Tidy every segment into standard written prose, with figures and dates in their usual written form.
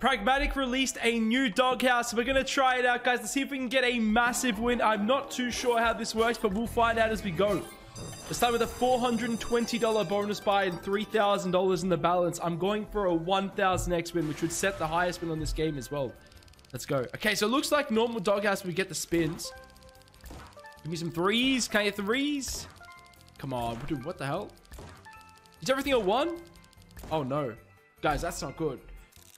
Pragmatic released a new Doghouse. We're going to try it out, guys, to see if we can get a massive win. I'm not too sure how this works, but we'll find out as we go. Let's start with a $420 bonus buy and $3,000 in the balance. I'm going for a 1,000x win, which would set the highest win on this game as well. Let's go. Okay, so it looks like normal Doghouse, we get the spins. Give me some threes. Can I get threes? Come on. Dude, what the hell? Is everything a one? Oh, no. Guys, that's not good.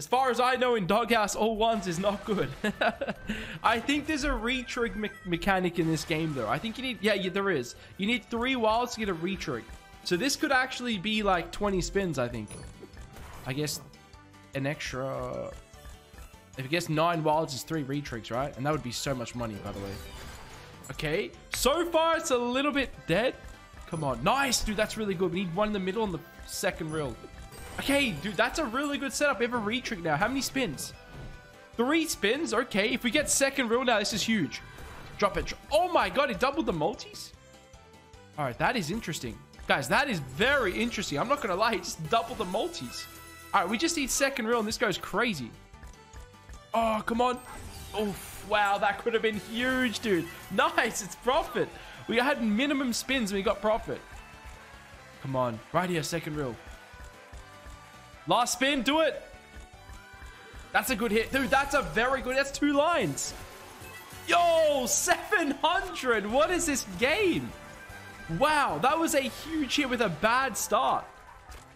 As far as I know, in Doghouse, all ones is not good. I think there's a re-trick mechanic in this game, though. I think you need... Yeah, there is. You need 3 wilds to get a re-trick. So this could actually be like 20 spins, I think. I guess an extra... If you guess 9 wilds is 3 re-tricks, right? And that would be so much money, by the way. Okay. So far, it's a little bit dead. Come on. Nice, dude. That's really good. We need one in the middle on the second reel. Okay, dude, that's a really good setup. We have a re-trick now. How many spins? 3 spins? Okay, if we get second reel now, this is huge. Drop it. Oh my god, it doubled the multis? All right, that is interesting. Guys, that is very interesting. I'm not going to lie, it just doubled the multis. All right, we just need second reel, and this goes crazy. Oh, come on. Oh, wow, that could have been huge, dude. Nice, it's profit. We had minimum spins, and we got profit. Come on, right here, second reel. Last spin, do it. That's a good hit. Dude, that's a very good... That's 2 lines. Yo, 700. What is this game? Wow, that was a huge hit with a bad start.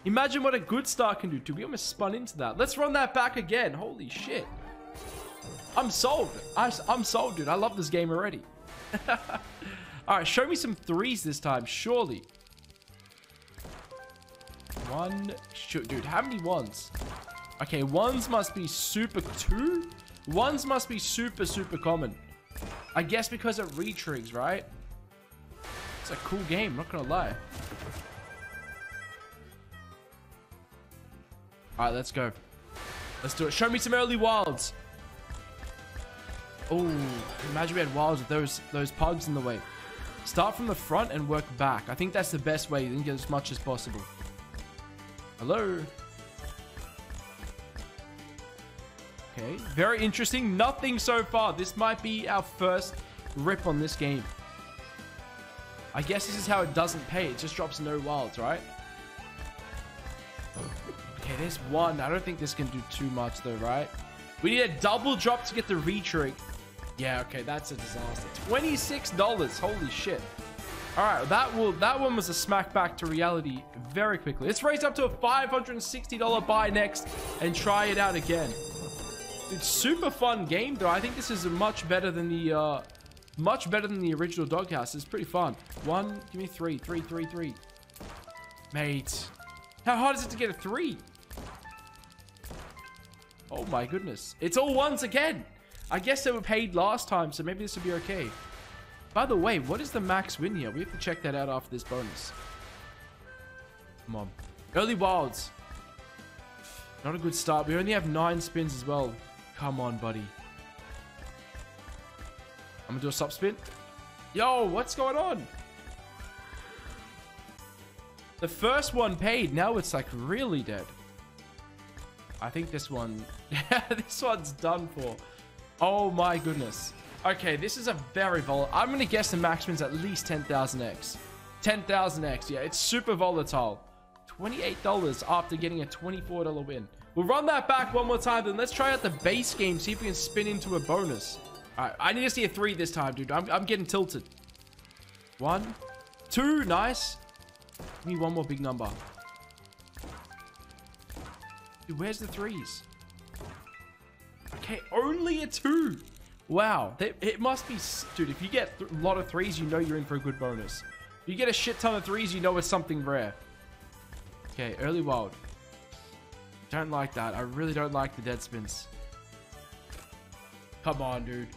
Imagine what a good start can do. Dude, we almost spun into that. Let's run that back again. Holy shit. I'm sold. I'm sold, dude. I love this game already. All right, show me some threes this time, surely. One, shoot, dude, how many ones? Okay, ones must be super two. Ones must be super, super common. I guess because it re-trigs, right? It's a cool game, not gonna lie. All right, let's go. Let's do it. Show me some early wilds. Oh, imagine we had wilds with those pugs in the way. Start from the front and work back. I think that's the best way. You can get as much as possible. Hello. Okay, very interesting. Nothing so far. This might be our first rip on this game. I guess this is how it doesn't pay. It just drops no wilds, right? Okay, there's one. I don't think this can do too much though, right? We need a double drop to get the re-trick. Yeah, okay, that's a disaster. $26. Holy shit. All right, that one was a smack back to reality very quickly. Let's raise up to a $560 buy next and try it out again. It's super fun game though. I think this is much better than the original Doghouse. It's pretty fun. One, give me three. Mate, how hard is it to get a 3? Oh my goodness, it's all ones again. I guess they were paid last time, so maybe this will be okay. By the way, what is the max win here? We have to check that out after this bonus. Come on. Early wilds. Not a good start. We only have 9 spins as well. Come on, buddy. I'm going to do a sub spin. Yo, what's going on? The first one paid. Now it's like really dead. I think this one... this one's done for. Oh my goodness. Okay, this is a very volatile. I'm going to guess the max win's at least 10,000x. 10,000x, yeah, it's super volatile. $28 after getting a $24 win. We'll run that back one more time, then let's try out the base game, see if we can spin into a bonus. All right, I need to see a 3 this time, dude. I'm getting tilted. 1, 2, nice. Give me one more big number. Dude, where's the 3s? Okay, only a 2. Wow, it must be... Dude, if you get a lot of 3s, you know you're in for a good bonus. If you get a shit ton of 3s, you know it's something rare. Okay, early wild. Don't like that. I really don't like the dead spins. Come on, dude.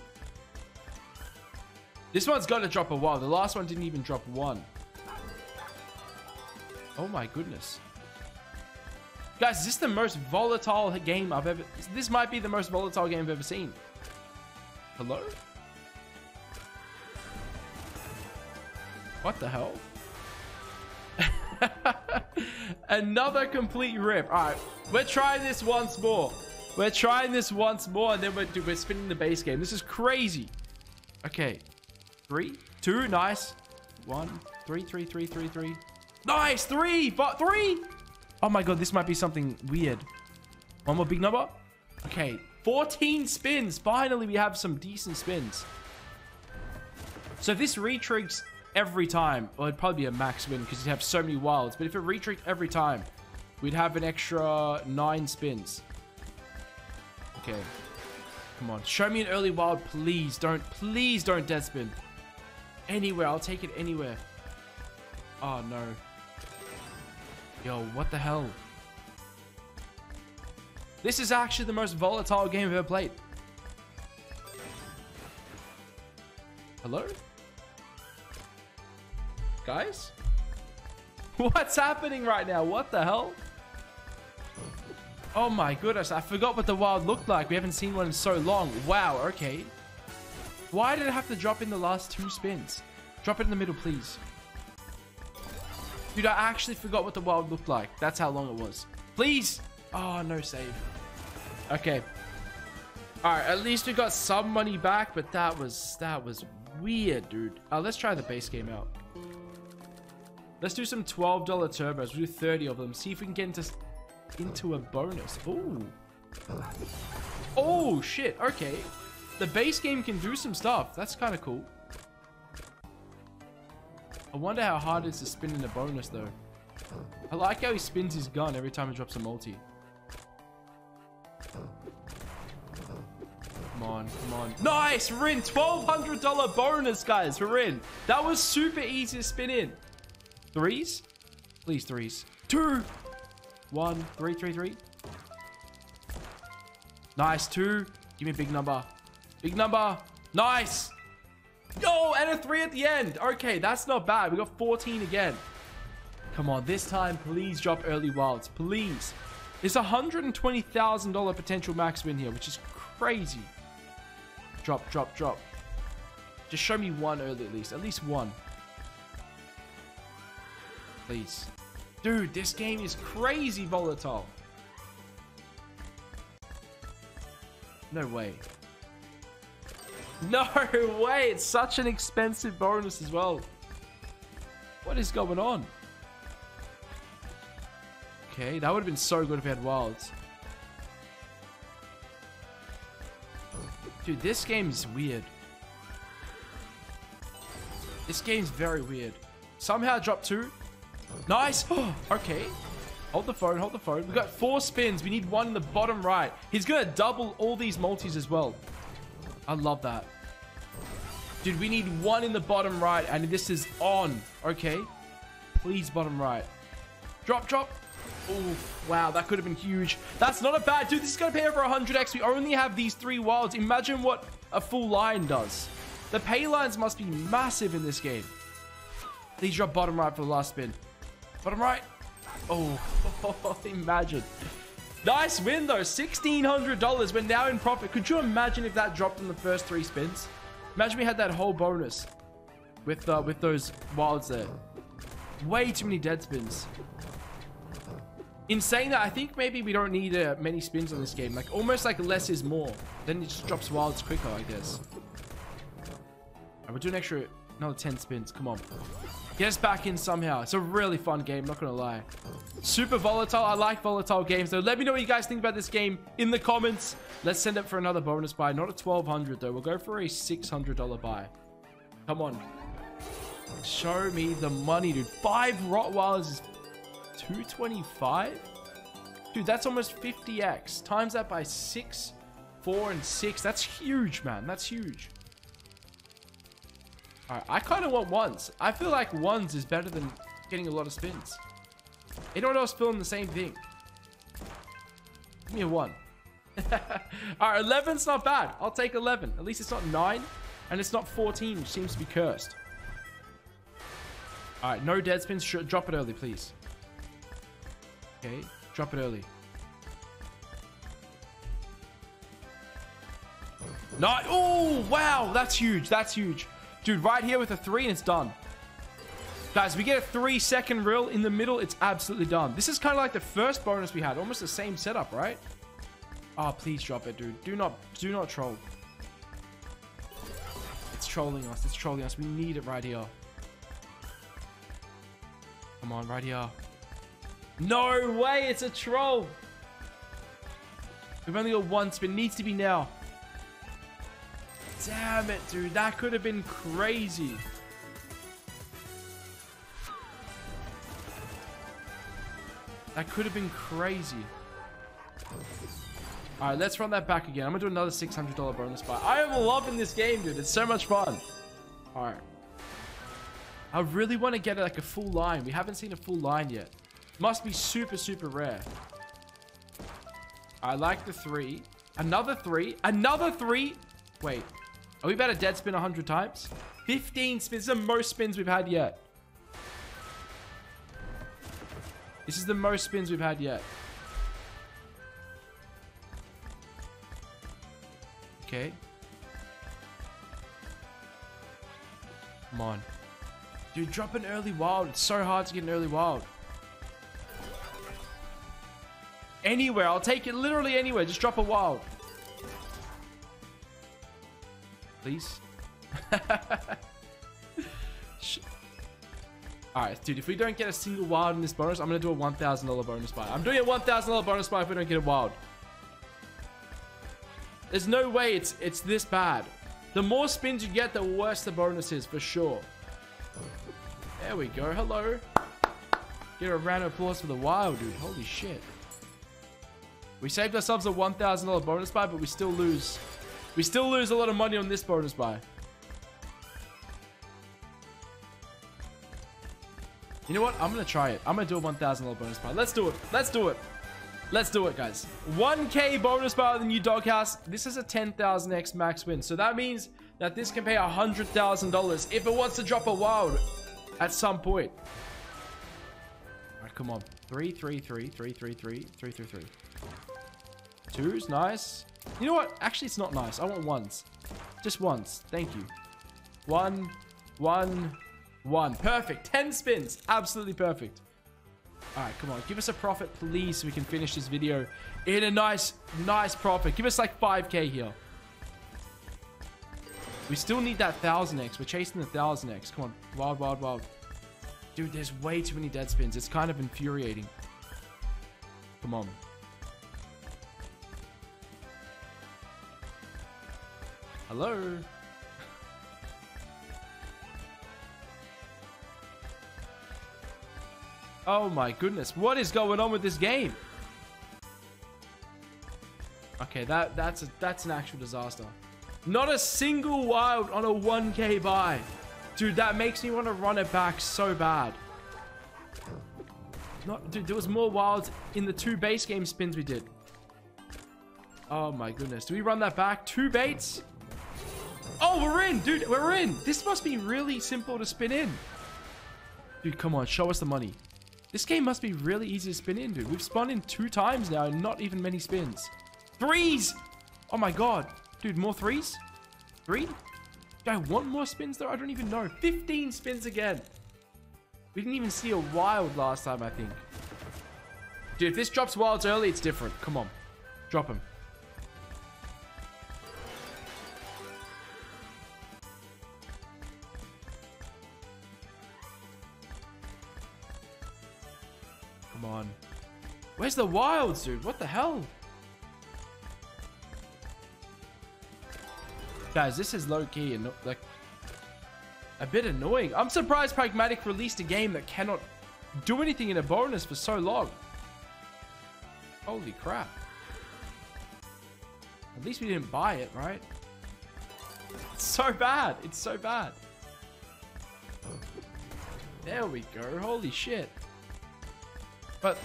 This one's got to drop a wild. The last one didn't even drop 1. Oh my goodness. Guys, is this the most volatile game I've ever... This might be the most volatile game I've ever seen. Hello? What the hell? Another complete rip. All right, we're trying this once more. We're trying this once more, and then we're spinning the base game. This is crazy. Okay. 3, 2, nice. 1, 3, 3, 3, 3, 3. Nice! 3, 4, 3! Oh my god, this might be something weird. One more big number. Okay. 14 spins. Finally, we have some decent spins. So if this retrigs every time, well, it'd probably be a max win because you'd have so many wilds. But if it retrigged every time, we'd have an extra 9 spins. Okay. Come on. Show me an early wild, please. Please don't dead spin. Anywhere. I'll take it anywhere. Oh, no. Yo, what the hell? This is actually the most volatile game I've ever played. Hello? Guys? What's happening right now? What the hell? Oh my goodness, I forgot what the wild looked like. We haven't seen one in so long. Wow, okay. Why did it have to drop in the last 2 spins? Drop it in the middle, please. Dude, I actually forgot what the wild looked like. That's how long it was. Please! Oh, no save. Okay. Alright, at least we got some money back, but that was weird, dude. Let's try the base game out. Let's do some $12 turbos. We'll do 30 of them. See if we can get into a bonus. Ooh. Oh, shit. Okay. The base game can do some stuff. That's kind of cool. I wonder how hard it is to spin in a bonus, though. I like how he spins his gun every time he drops a multi. Come on, come on. Nice! We're in. $1,200 bonus, guys. We're in. That was super easy to spin in. 3s? Please, 3s. 2! 1, 3, 3, 3. Nice, 2. Give me a big number. Big number. Nice! Yo, and a 3 at the end. Okay, that's not bad. We got 14 again. Come on, this time, please drop early wilds. Please. It's $120,000 potential max win here, which is crazy. Drop, drop, drop. Just show me one early at least. At least one. Please. Dude, this game is crazy volatile. No way. No way. It's such an expensive bonus as well. What is going on? Okay, that would have been so good if we had wilds. Dude, this game is weird. This game's very weird. Somehow drop 2. Nice. Oh, okay. Hold the phone. Hold the phone. We've got 4 spins. We need one in the bottom right. He's going to double all these multis as well. I love that. Dude, we need one in the bottom right. And this is on. Okay. Please, bottom right. Drop, drop. Oh, wow. That could have been huge. That's not a bad... Dude, this is going to pay over 100x. We only have these 3 wilds. Imagine what a full line does. The pay lines must be massive in this game. Please drop bottom right for the last spin. Bottom right. Oh, imagine. Nice win, though. $1,600. We're now in profit. Could you imagine if that dropped in the first 3 spins? Imagine we had that whole bonus with those wilds there. Way too many dead spins. In saying that, I think maybe we don't need many spins on this game. Like, almost like less is more. Then it just drops wilds quicker, I guess. All right, we'll do an extra... Another 10 spins. Come on. Get us back in somehow. It's a really fun game. Not going to lie. Super volatile. I like volatile games. So let me know what you guys think about this game in the comments. Let's send it for another bonus buy. Not a $1,200 though. We'll go for a $600 buy. Come on. Show me the money, dude. 5 Rottweilers is $225? Dude, that's almost 50x. Times that by 6, 4, and 6. That's huge, man. That's huge. All right, I kind of want ones. I feel like ones is better than getting a lot of spins. Anyone else feeling the same thing? Give me a 1. All right, 11's not bad. I'll take 11. At least it's not 9. And it's not 14, which seems to be cursed. All right, no dead spins. Drop it early, please. Okay, drop it early. No. Oh, wow. That's huge. That's huge. Dude, right here with a 3 and it's done. Guys, we get a 3-second reel in the middle. It's absolutely done. This is kind of like the first bonus we had. Almost the same setup, right? Oh, please drop it, dude. Do not troll. It's trolling us. It's trolling us. We need it right here. Come on, right here. No way, it's a troll. We've only got one spin. Needs to be now. Damn it, dude. That could have been crazy. That could have been crazy. All right, let's run that back again. I'm going to do another $600 bonus buy. I am loving this game, dude. It's so much fun. All right. I really want to get like a full line. We haven't seen a full line yet. Must be super, super rare. I like the three. Another three. Another three. Wait. Are we about to dead spin 100 times? 15 spins. This is the most spins we've had yet. This is the most spins we've had yet. Okay. Come on. Dude, drop an early wild. It's so hard to get an early wild. Anywhere. I'll take it literally anywhere. Just drop a wild. Please. Alright, dude. If we don't get a single wild in this bonus, I'm going to do a $1,000 bonus buy. I'm doing a $1,000 bonus buy if we don't get a wild. There's no way it's this bad. The more spins you get, the worse the bonus is, for sure. There we go. Hello. Get a round of applause for the wild, dude. Holy shit. We saved ourselves a $1,000 bonus buy, but we still lose. We still lose a lot of money on this bonus buy. You know what? I'm going to try it. I'm going to do a $1,000 bonus buy. Let's do it. Let's do it. Let's do it, guys. 1K bonus buy with the new Doghouse. This is a 10,000x max win. So that means that this can pay $100,000 if it wants to drop a wild at some point. All right, come on. 3, 3, 3, 3, 3, 3, 3, 3, 3. Twos, nice. You know what? Actually, it's not nice. I want ones. Just ones. Thank you. 1, 1, 1. Perfect. 10 spins. Absolutely perfect. All right, come on. Give us a profit, please, so we can finish this video in a nice profit. Give us like 5K here. We still need that 1,000X. We're chasing the 1,000X. Come on. Wild, wild, wild. Dude, there's way too many dead spins. It's kind of infuriating. Come on. Hello? Oh my goodness, what is going on with this game? Okay, that's an actual disaster. Not a single wild on a 1K buy. Dude, that makes me want to run it back so bad. Not, dude, there was more wilds in the 2 base game spins we did. Oh my goodness, do we run that back? 2 baits? Oh, we're in, dude, we're in. This must be really simple to spin in. Dude, come on, show us the money. This game must be really easy to spin in, dude. We've spun in 2 times now and not even many spins. 3s! Oh my god. Dude, more 3s? 3? Do I want more spins though? I don't even know. 15 spins again. We didn't even see a wild last time, I think. Dude, if this drops wilds early, it's different. Come on. Drop him. Come on. Where's the wilds, dude? What the hell? Guys, this is low-key and like a bit annoying. I'm surprised Pragmatic released a game that cannot do anything in a bonus for so long. Holy crap. At least we didn't buy it, right? It's so bad. It's so bad. There we go. Holy shit. But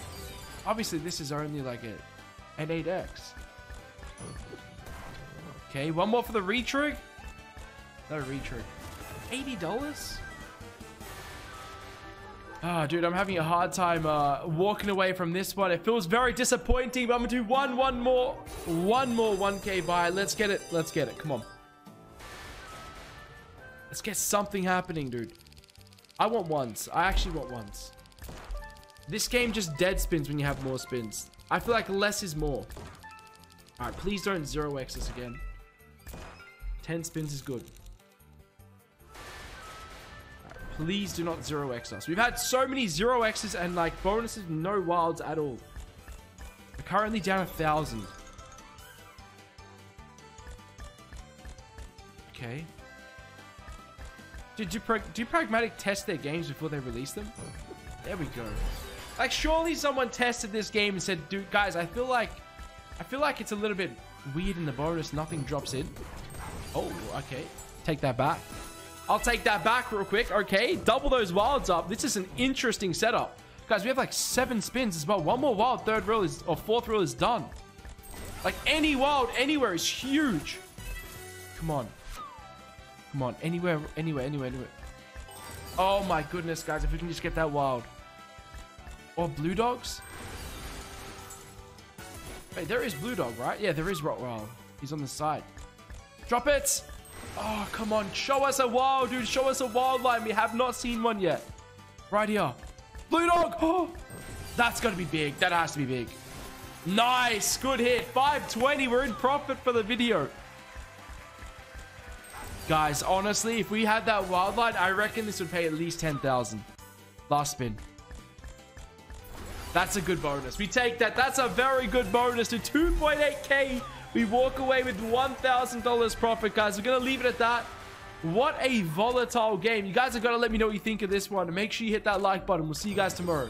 obviously this is only like an 8x. Okay, one more for the retrig. No retrig. $80? Ah, dude, I'm having a hard time walking away from this one. It feels very disappointing, but I'm gonna do one more 1K buy. Let's get it. Let's get it. Come on. Let's get something happening, dude. I want ones. I actually want ones. This game just dead spins when you have more spins. I feel like less is more. Alright, please don't 0x this again. 10 spins is good. Alright, please do not 0x us. We've had so many 0x's and like bonuses, no wilds at all. We're currently down 1,000. Okay. Do Pragmatic test their games before they release them? There we go. Like, surely someone tested this game and said, dude, guys, I feel like it's a little bit weird in the bonus. Nothing drops in. Oh, okay. Take that back. I'll take that back real quick. Okay, double those wilds up. This is an interesting setup. Guys, we have like 7 spins as well. One more wild, third roll is, or fourth roll is done. Like, any wild anywhere is huge. Come on. Come on. Anywhere, anywhere, anywhere, anywhere. Oh my goodness, guys. If we can just get that wild. Or blue dogs. Wait, there is blue dog, right? Yeah, there is Rottweiler. He's on the side. Drop it. Oh, come on. Show us a wild, dude. Show us a wild line. We have not seen one yet. Right here. Blue dog. Oh, that's got to be big. That has to be big. Nice. Good hit. 520. We're in profit for the video. Guys, honestly, if we had that wild line, I reckon this would pay at least 10,000. Last spin. That's a good bonus. We take that. That's a very good bonus to 2.8k. We walk away with $1,000 profit, guys. We're going to leave it at that. What a volatile game. You guys are going to let me know what you think of this one. Make sure you hit that like button. We'll see you guys tomorrow.